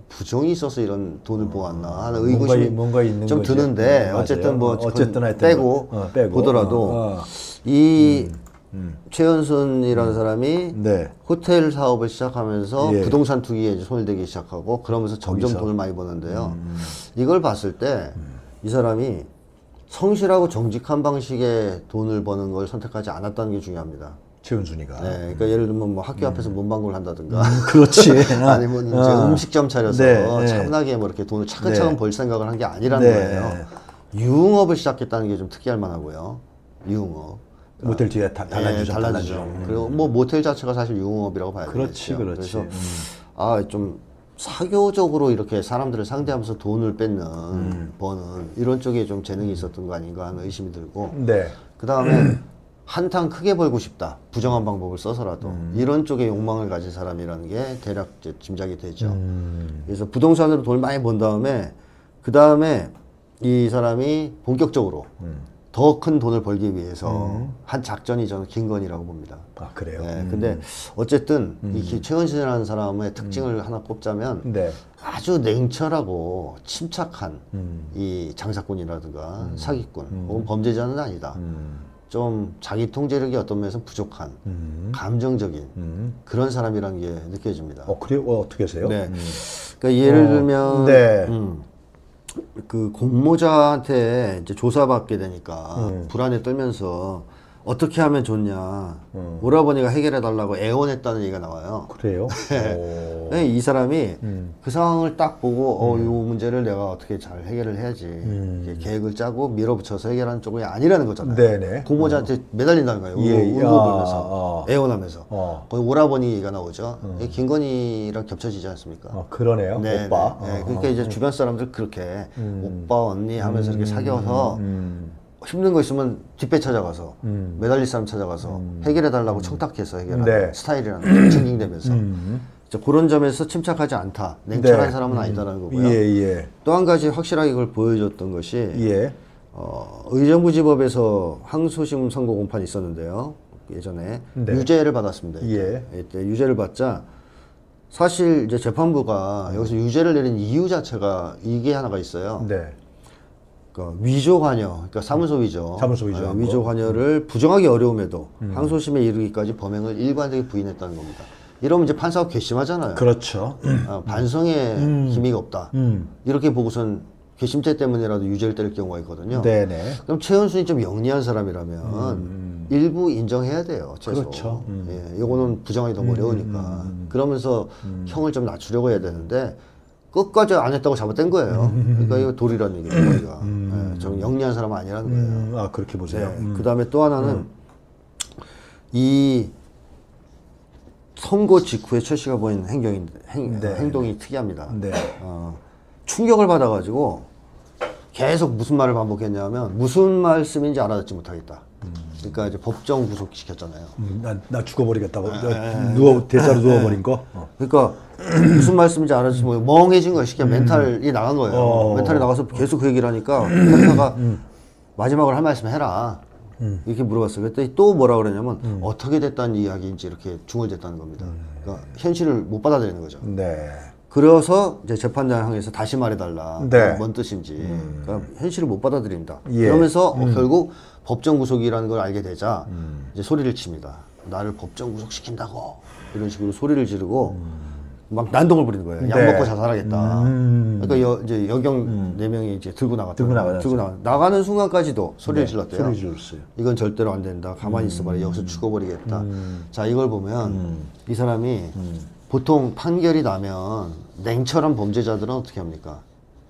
부정이 있어서 이런 돈을 모았나 하는 의구심이 뭔가, 뭔가 있는 좀 거지. 드는데 음, 어쨌든 뭐 어쨌든 하여튼 빼고, 어, 빼고 보더라도 어, 어. 이 음, 음. 최은순이라는 음. 사람이 네. 호텔 사업을 시작하면서 예. 부동산 투기에 이제 손을 대기 시작하고 그러면서 점점 거기서. 돈을 많이 버는데요. 음. 이걸 봤을 때 이 음. 사람이 성실하고 정직한 방식의 돈을 버는 걸 선택하지 않았다는 게 중요합니다. 최은순이가. 네, 그러니까 음. 예를 들면 뭐 학교 앞에서 문방구를 한다든가. 음, 그렇지. 아니면 이제 어. 음식점 차려서 네, 차분하게 뭐 이렇게 돈을 차근차근 네. 벌 생각을 한 게 아니라는 네. 거예요. 유흥업을 시작했다는 게 좀 특이할 만하고요. 유흥업. 그러니까, 모텔 뒤에 달라지죠. 달라지죠. 음. 그리고 뭐 모텔 자체가 사실 유흥업이라고 봐야 돼요. 그렇지, 되겠죠. 그렇지. 그래서 음. 아, 좀 사교적으로 이렇게 사람들을 상대하면서 돈을 뺏는 음. 버는 이런 쪽에 좀 재능이 있었던 거 아닌가 하는 의심이 들고. 네. 그 다음에. 한탕 크게 벌고 싶다. 부정한 방법을 써서라도. 음. 이런 쪽에 욕망을 가진 사람이라는 게 대략 이제 짐작이 되죠. 음. 그래서 부동산으로 돈을 많이 번 다음에 그 다음에 이 사람이 본격적으로 음. 더 큰 돈을 벌기 위해서 음. 한 작전이 저는 김건희라고 봅니다. 아 그래요? 네, 음. 근데 어쨌든 음. 이 최은순이라는 사람의 특징을 음. 하나 꼽자면 네. 아주 냉철하고 침착한 음. 이 장사꾼이라든가 음. 사기꾼 음. 혹은 범죄자는 아니다. 음. 좀 자기 통제력이 어떤 면에서 부족한 음. 감정적인 음. 그런 사람이라는 게 느껴집니다. 어 그래요? 어, 어떻게 하세요? 네. 음. 그러니까 예를 어, 들면 네. 음, 그 공모자한테 이제 조사받게 되니까 음. 불안에 떨면서 어떻게 하면 좋냐, 음. 오라버니가 해결해달라고 애원했다는 얘기가 나와요. 그래요? 네. 이 사람이 음. 그 상황을 딱 보고 음. 어, 이 문제를 내가 어떻게 잘 해결을 해야지 음. 계획을 짜고 밀어붙여서 해결하는 쪽이 아니라는 거잖아요. 네네. 고모자한테 음. 매달린다는 거예요. 예. 울고불면서, 아, 아. 애원하면서. 아. 거기 오라버니 얘기가 나오죠. 음. 김건희랑 겹쳐지지 않습니까? 아, 그러네요. 네, 오빠. 네. 네. 아. 그러니까 이제 주변 사람들 그렇게 음. 오빠 언니 하면서 음. 이렇게 사귀어서 음. 힘든 거 있으면 뒷배 찾아가서 음. 매달릴 사람 찾아가서 음. 해결해달라고 음. 청탁해서 해결하는 네. 스타일이라는 징징대면서 음. 그런 점에서 침착하지 않다, 냉철한 네. 사람은 아니다라는 거고요. 예, 예. 또 한 가지 확실하게 그걸 보여줬던 것이 예. 어, 의정부지법에서 항소심 선고 공판이 있었는데요. 예전에 네. 유죄를 받았습니다. 이때. 예. 이때 유죄를 받자 사실 이제 재판부가 여기서 유죄를 내린 이유 자체가 이게 하나가 있어요. 네. 그러니까 위조 관여, 그러니까 사무소 위조, 사무소 위조, 아, 위조 관여를 부정하기 어려움에도 음. 항소심에 이르기까지 범행을 일관되게 부인했다는 겁니다. 이러면 이제 판사가 괘씸하잖아요. 그렇죠. 아, 반성의 음. 기미가 없다. 음. 이렇게 보고선 괘씸죄 때문에라도 유죄를 때릴 경우가 있거든요. 네네. 그럼 최은순이 좀 영리한 사람이라면 음. 일부 인정해야 돼요. 최소. 그렇죠. 음. 예, 요거는 부정하기 너무 음. 어려우니까. 음. 그러면서 음. 형을 좀 낮추려고 해야 되는데. 끝까지 안 했다고 잡아댄 거예요. 그러니까 이거 도리라는 얘기예요. 우리가 음. 예, 좀 영리한 사람은 아니라는 음. 거예요. 아 그렇게 보세요. 네. 음. 그 다음에 또 하나는 음. 이 선고 직후에 최 씨가 보인 행동이, 행, 네. 행동이 특이합니다. 네. 어, 충격을 받아가지고 계속 무슨 말을 반복했냐면 무슨 말씀인지 알아듣지 못하겠다. 음. 그러니까 이제 법정 구속시켰잖아요. 음, 나, 나 죽어버리겠다고 나 누워 대자로 누워버린 거. 어. 그러니까 무슨 말씀인지 알아듣지 뭐 멍해진 거야. 쉽게 음. 멘탈이 나간 거예요. 어. 멘탈이 나가서 계속 그 얘기를 하니까 판사가 음. 마지막으로 할 말씀 해라. 음. 이렇게 물어봤어요. 그랬더니 또 뭐라 그러냐면 음. 어떻게 됐다는 이야기인지 이렇게 중얼댔다는 겁니다. 음. 그러니까 현실을 못 받아들이는 거죠. 네. 그래서 이제 재판장 향해서 다시 말해달라. 네. 뭔 뜻인지. 음. 그러니까 현실을 못 받아들인다. 예. 그러면서 음. 어, 결국 법정 구속이라는 걸 알게 되자 음. 이제 소리를 칩니다. 나를 법정 구속시킨다고 이런 식으로 소리를 지르고 음. 막 난동을 부리는 거예요. 약 네. 먹고 자살하겠다. 음. 그러니까 여, 이제 여경 음. 네 명이 이제 들고 나갔다. 들고 나가요. 들고 나가 나가는 순간까지도 소리를 네. 질렀대요. 소리 질렀어요. 이건 절대로 안 된다. 가만히 있어봐라. 음. 여기서 죽어버리겠다. 음. 자 이걸 보면 음. 이 사람이 음. 보통 판결이 나면 냉철한 범죄자들은 어떻게 합니까?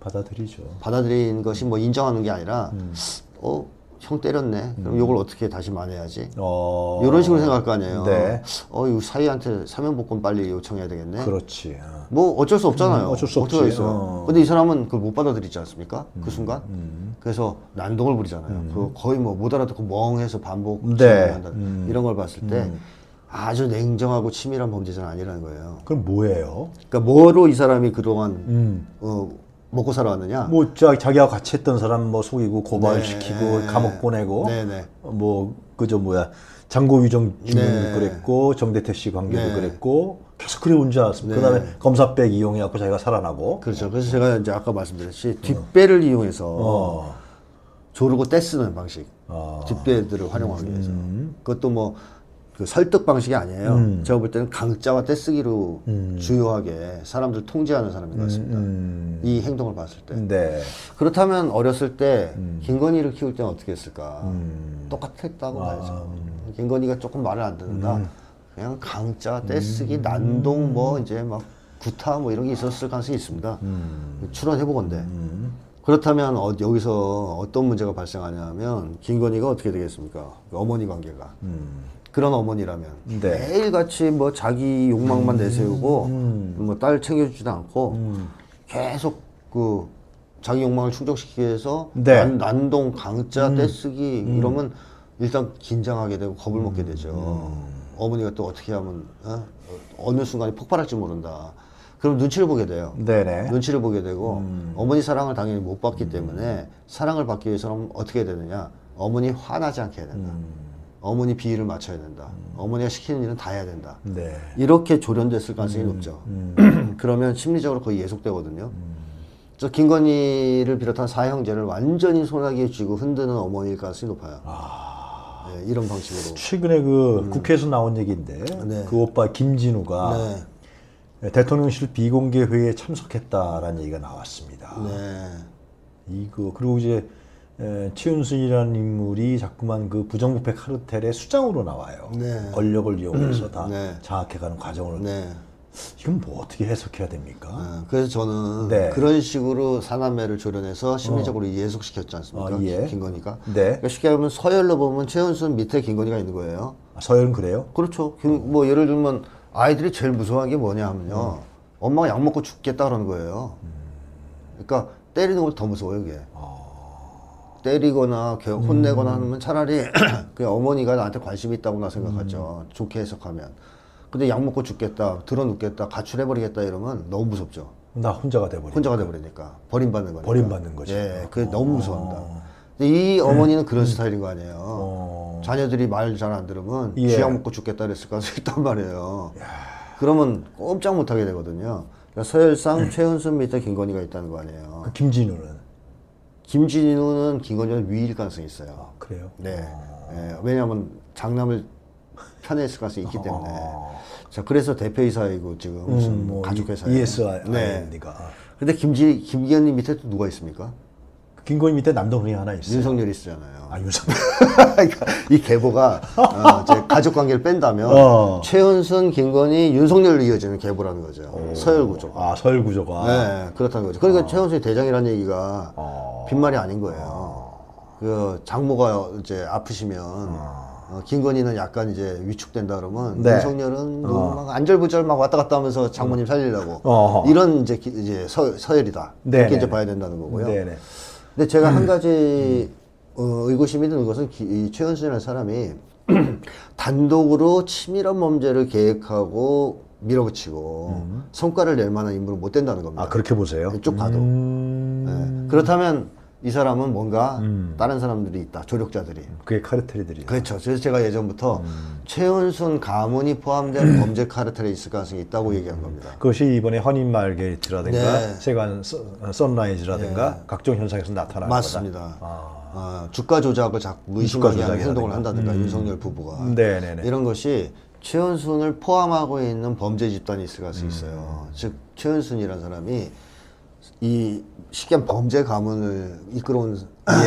받아들이죠. 받아들인 것이 뭐 인정하는 게 아니라 음. 어. 형 때렸네. 그럼 요걸 음. 어떻게 다시 만회하지? 어... 이런 식으로 생각할 거 아니에요. 네. 어, 이 사위한테 사면복권 빨리 요청해야 되겠네. 그렇지. 어. 뭐 어쩔 수 없잖아요. 음, 어쩔 수 없죠. 어. 근데 이 사람은 그걸 못 받아들이지 않습니까? 음. 그 순간. 음. 그래서 난동을 부리잖아요. 음. 그 거의 뭐 못 알아듣고 멍해서 반복. 네. 음. 이런 걸 봤을 때 음. 아주 냉정하고 치밀한 범죄자는 아니라는 거예요. 그럼 뭐예요? 그러니까 뭐로 이 사람이 그동안 음. 어, 먹고 살아왔느냐? 뭐 자, 자기와 같이 했던 사람 뭐 속이고 고발시키고 네. 감옥 보내고 네. 뭐 그저 뭐야 장고 위정 주문도 네. 그랬고 정대태 씨 관계도 네. 그랬고 계속 그래온 줄 알았습니다. 네. 그다음에 검사백 이용해갖고 자기가 살아나고 그렇죠. 그래서 제가 이제 아까 말씀드렸듯이 뒷배를 어. 이용해서 어. 조르고 떼쓰는 방식 어. 뒷배들을 활용하기 위해서 음. 그것도 뭐 그 설득 방식이 아니에요. 음. 제가 볼 때는 강짜와 떼쓰기로 음. 주요하게 사람들 통제하는 사람인 것 같습니다. 음. 이 행동을 봤을 때. 네. 그렇다면 어렸을 때 음. 김건희를 키울 때는 어떻게 했을까? 음. 똑같았다고 아. 봐야죠. 김건희가 조금 말을 안 듣는다. 음. 그냥 강짜, 떼쓰기, 음. 난동, 뭐 이제 막 구타 뭐 이런 게 있었을 가능성이 있습니다. 음. 추론해보건대. 음. 그렇다면 어, 여기서 어떤 문제가 발생하냐면 김건희가 어떻게 되겠습니까? 어머니 관계가. 음. 그런 어머니라면 네. 매일같이 뭐 자기 욕망만 음, 내세우고 음. 뭐 딸 챙겨주지도 않고 음. 계속 그 자기 욕망을 충족시키기 위해서 네. 난, 난동, 강짜, 음. 떼쓰기 음. 이러면 일단 긴장하게 되고 겁을 음. 먹게 되죠. 음. 어머니가 또 어떻게 하면 어? 어느 순간에 폭발할지 모른다. 그럼 눈치를 보게 돼요. 네네. 눈치를 보게 되고 음. 어머니 사랑을 당연히 못 받기 음. 때문에 사랑을 받기 위해서는 어떻게 해야 되느냐. 어머니 화나지 않게 해야 된다. 음. 어머니 비위를 맞춰야 된다. 음. 어머니가 시키는 일은 다 해야 된다. 네. 이렇게 조련됐을 가능성이 음. 높죠. 음. 그러면 심리적으로 거의 예속되거든요. 음. 저 김건희를 비롯한 사형제를 완전히 소나기에 쥐고 흔드는 어머니일 가능성이 높아요. 아... 네, 이런 방식으로. 최근에 그 음. 국회에서 나온 얘기인데 네. 그 오빠 김진우가 네. 대통령실 비공개 회의에 참석했다라는 얘기가 나왔습니다. 네. 이거 그리고 이제 에, 최은순이라는 인물이 자꾸만 그 부정부패 카르텔의 수장으로 나와요. 네. 권력을 이용해서 다 네. 장악해가는 과정을. 네. 이건 뭐 어떻게 해석해야 됩니까? 아, 그래서 저는 네. 그런 식으로 사남매를 조련해서 심리적으로 어. 예속시켰지 않습니까? 아, 예. 김건희가. 네. 그러니까 쉽게 하면 서열로 보면 최은순 밑에 김건희가 있는 거예요. 아, 서열은 그래요? 그렇죠. 음. 뭐 예를 들면 아이들이 제일 무서워하는 게 뭐냐 하면요. 음. 엄마가 약 먹고 죽겠다 그러는 거예요. 음. 그러니까 때리는 것보다 더 무서워요, 이게. 아. 때리거나 혼내거나 음. 하면 차라리 그냥 어머니가 나한테 관심이 있다고나 생각하죠. 음. 좋게 해석하면. 근데 약 먹고 죽겠다, 드러눕겠다, 가출해버리겠다 이러면 너무 무섭죠. 나 혼자가 돼버리니까. 혼자가 돼버리니까. 버림받는 거니까. 버림받는 거죠. 예, 그게 어. 너무 무서워합니다. 근데 이 어머니는 네. 그런 음. 스타일인 거 아니에요. 어. 자녀들이 말 잘 안 들으면 예. 쥐약 먹고 죽겠다 그랬을 가능성이 있단 말이에요. 야. 그러면 꼼짝 못하게 되거든요. 그러니까 서열상 음. 최은순 밑에 김건희가 있다는 거 아니에요. 그 김진우는? 김진우는 김건희는 위일 가능성이 있어요. 아, 그래요? 네. 아. 예, 왜냐하면 장남을 편에 있을 가능성이 있기 때문에. 아. 자, 그래서 대표이사이고 지금 무슨 음, 뭐 가족회사예요. 이에스알엔디가. 네. 아. 근데 김지, 김기현님 밑에 또 누가 있습니까? 김건희 밑에 남동생이 하나 있어요. 윤석열이 있잖아요. 아, 윤석열. 그러니까 이 계보가 어, 이제 가족 관계를 뺀다면 어. 최은순, 김건희, 윤석열로 이어지는 계보라는 거죠. 오. 서열 구조. 아, 서열 구조가. 네, 그렇다는 거죠. 그러니까 어. 최은순이 대장이라는 얘기가 어. 빈말이 아닌 거예요. 그 장모가 이제 아프시면 어. 어, 김건희는 약간 이제 위축된다 그러면 네. 윤석열은 어. 막 안절부절 막 왔다 갔다 하면서 장모님 살리려고 어허. 이런 이제, 이제 서, 서열이다. 네네. 이렇게 이제 봐야 된다는 거고요. 네네. 근데 제가 음. 한 가지 어, 의구심이 드는 것은 기, 이 최은순이라는 사람이 단독으로 치밀한 범죄를 계획하고 밀어붙이고 음. 성과를 낼 만한 인물은 못 된다는 겁니다. 아, 그렇게 보세요? 쭉 봐도. 음... 네. 그렇다면 이 사람은 뭔가 음. 다른 사람들이 있다. 조력자들이. 그게 카르텔이들이죠. 그렇죠. 그래서 제가 예전부터 음. 최은순 가문이 포함된 범죄 카르텔에 있을 가능성이 있다고 얘기한 겁니다. 그것이 이번에 허니말 게이트라든가 네. 세관 선라이즈라든가 네. 각종 현상에서 나타나는 거다. 맞습니다. 아. 아, 주가 조작을 자꾸 의심하게 하는 행동을 한다든가 음. 윤석열 부부가. 네네네. 이런 것이 최은순을 포함하고 있는 범죄 집단이 있을 가능성이 있어요. 음. 즉 최은순이라는 사람이 이 쉽게 범죄 가문을 이끌어온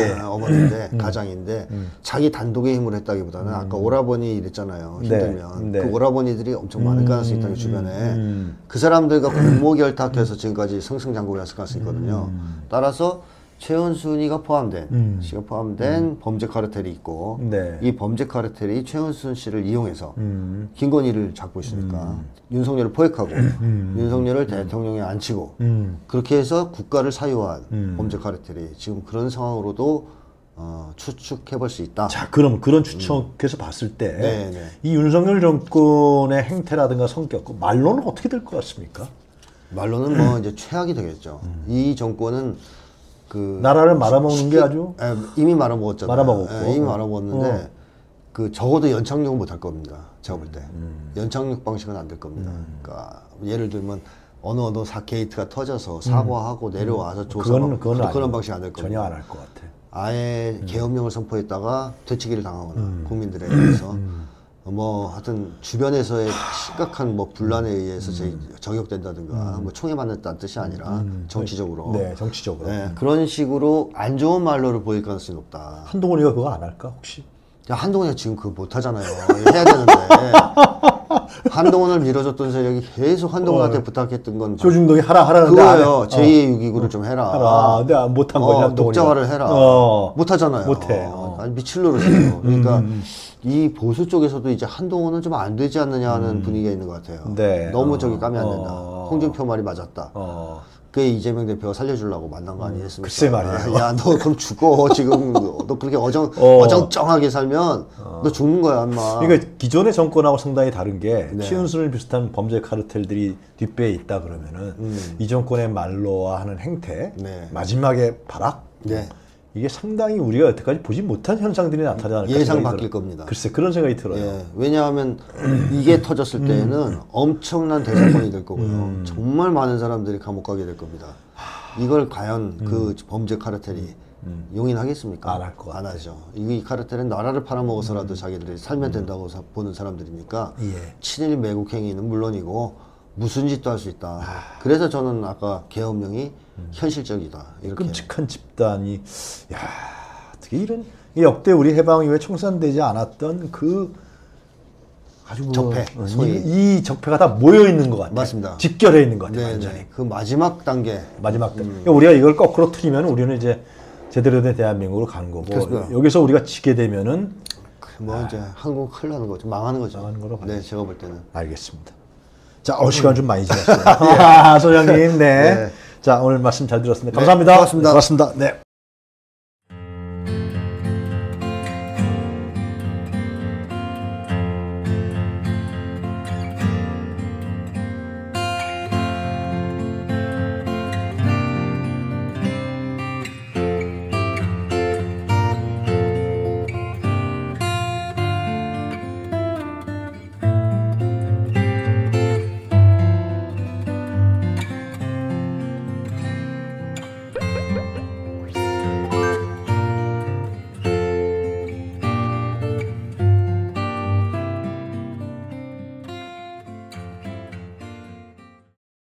예. 어머니인데 음. 가장인데 음. 자기 단독의 힘을 했다기보다는 음. 아까 오라버니 이랬잖아요. 힘들면 네. 네. 그 오라버니들이 엄청 많을 음. 가능성이 있다는 주변에 음. 그 사람들과 공모결탁해서 지금까지 승승장구를 했을 가능성이 있거든요. 음. 따라서 최은순이가 포함된 음. 씨가 포함된 음. 범죄 카르텔이 있고 네. 이 범죄 카르텔이 최은순 씨를 이용해서 음. 김건희를 잡고 있으니까 음. 윤석열을 포획하고 음. 윤석열을 음. 대통령에 앉히고 음. 그렇게 해서 국가를 사유한 음. 범죄 카르텔이 지금 그런 상황으로도 어, 추측해볼 수 있다. 자, 그럼 그런 추측해서 음. 봤을 때 네, 네. 이 윤석열 정권의 행태라든가 성격, 말로는 어떻게 될 것 같습니까? 말로는 뭐 이제 최악이 되겠죠. 음. 이 정권은 그 나라를 말아먹는 쉽게, 게 아주 에, 이미 말아먹었잖아요. 말아먹었고. 에, 이미 말아먹었는데 어. 그 적어도 연착륙은 못할 겁니다. 제가 볼 때 음. 연착륙 방식은 안 될 겁니다. 음. 그러니까 예를 들면 어느 어느 사 게이트가 터져서 사과하고 음. 내려와서 조사하고 그런 방식 안 될 겁니다. 전혀 안 할 것 같아. 아예 음. 계엄령을 선포했다가 되치기를 당하거나 음. 국민들에 의해서 음. 뭐 하여튼 주변에서의 심각한 뭐 분란에 의해서 음. 저격된다든가 음. 뭐 총에 맞는다는 뜻이 아니라 음. 정치적으로 네 정치적으로 네, 그런 식으로 안 좋은 말로를 보일 가능성이 높다. 한동훈이가 그거 안 할까 혹시? 야, 한동훈이가 지금 그거 못 하잖아요. 해야 되는데 한동훈을 밀어줬던 세력이 계속 한동훈한테 어. 부탁했던 건 조중동이 하라 하라는 그거예요. 제이의 어. 유기구를 어. 좀 해라. 하라. 내가 못한 어, 거냐. 독자화를 해라. 어. 못 하잖아요. 못해. 어. 아니, 미칠 노릇이에요. 그러니까. 음. 이 보수 쪽에서도 이제 한동훈은 좀 안 되지 않느냐 하는 음. 분위기가 있는 것 같아요. 네. 너무 어. 저기 까면 안 된다. 어. 홍준표 말이 맞았다. 어. 그게 이재명 대표가 살려주려고 만난 거 아니겠습니까? 글쎄 말이에요. 야, 너 그럼 죽어. 지금 너 그렇게 어정, 어. 어정쩡하게 살면 어. 너 죽는 거야, 인마. 그러니까 기존의 정권하고 상당히 다른 게 네. 최은순을 비슷한 범죄 카르텔들이 뒷배에 있다 그러면은 음. 이 정권의 말로와 하는 행태, 네. 마지막에 발악? 네. 이게 상당히 우리가 여태까지 보지 못한 현상들이 나타나지 않을까 예상 바뀔 들어요. 겁니다. 글쎄 그런 생각이 들어요. 예, 왜냐하면 이게 터졌을 음. 때에는 엄청난 대사건이 될 거고요. 음. 정말 많은 사람들이 감옥 가게 될 겁니다. 이걸 과연 음. 그 범죄 카르텔이 음. 용인하겠습니까? 안 할 것 같아요. 안 하죠. 이 카르텔은 나라를 팔아먹어서라도 음. 자기들이 살면 된다고 음. 보는 사람들이니까 예. 친일 매국 행위는 물론이고 무슨 짓도 할 수 있다. 아. 그래서 저는 아까 계엄령이 음. 현실적이다. 이렇게. 끔찍한 집단이, 야 어떻게 이런 역대 우리 해방 이후에 청산되지 않았던 그 아주 적폐, 뭐, 소위. 이, 이 적폐가 다 모여 있는 것 같아요. 맞습니다. 집결해 있는 것 같아요. 네네. 완전히. 그 마지막 단계. 마지막 단계. 음. 그러니까 우리가 이걸 거꾸로 틀리면 우리는 이제 제대로 된 대한민국으로 간 거고 그렇습니다. 여기서 우리가 지게 되면은 뭐 이제 아, 한국 큰일 나는 거죠. 망하는 거죠. 망하는 거로 봐요. 네, 제가 볼 때는. 알겠습니다. 자, 어, 시간 좀 많이 지났어요. 예. 아, 소장님, 네. 네. 자, 오늘 말씀 잘 들었습니다. 감사합니다. 네, 고맙습니다. 고맙습니다. 네.